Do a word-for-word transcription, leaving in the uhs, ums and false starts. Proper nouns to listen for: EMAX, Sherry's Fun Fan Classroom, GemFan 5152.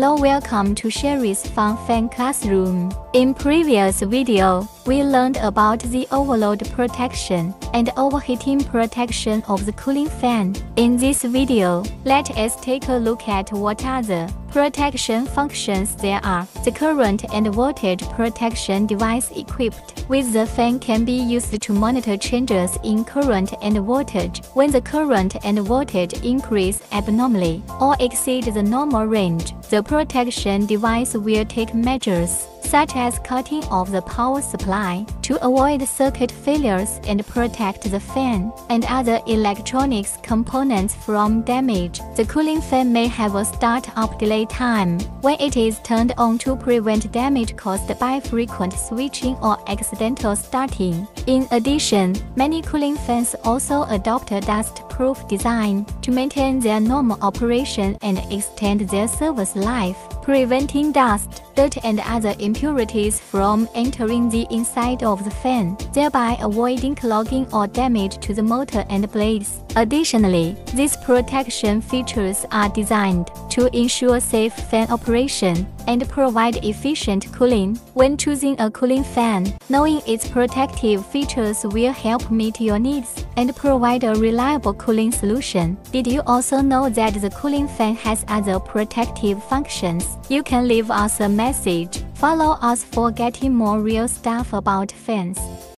Hello, welcome to Sherry's Fun Fan Classroom. In previous video, we learned about the overload protection and overheating protection of the cooling fan. In this video, let us take a look at what other protection functions there are. The current and voltage protection device equipped with the fan can be used to monitor changes in current and voltage. When the current and voltage increase abnormally or exceed the normal range, the protection device will take measures such as cutting off the power supply to avoid circuit failures and protect the fan and other electronics components from damage. The cooling fan may have a start-up delay time when it is turned on to prevent damage caused by frequent switching or accidental starting. In addition, many cooling fans also adopt a dust-proof design to maintain their normal operation and extend their service life, preventing dust, dirt and other impurities from entering the inside of the fan, thereby avoiding clogging or damage to the motor and blades. Additionally, these protection features are designed to ensure safe fan operation and provide efficient cooling. When choosing a cooling fan, knowing its protective features will help meet your needs and provide a reliable cooling solution. Did you also know that the cooling fan has other protective functions? You can leave us a message. Follow us for getting more real stuff about fans.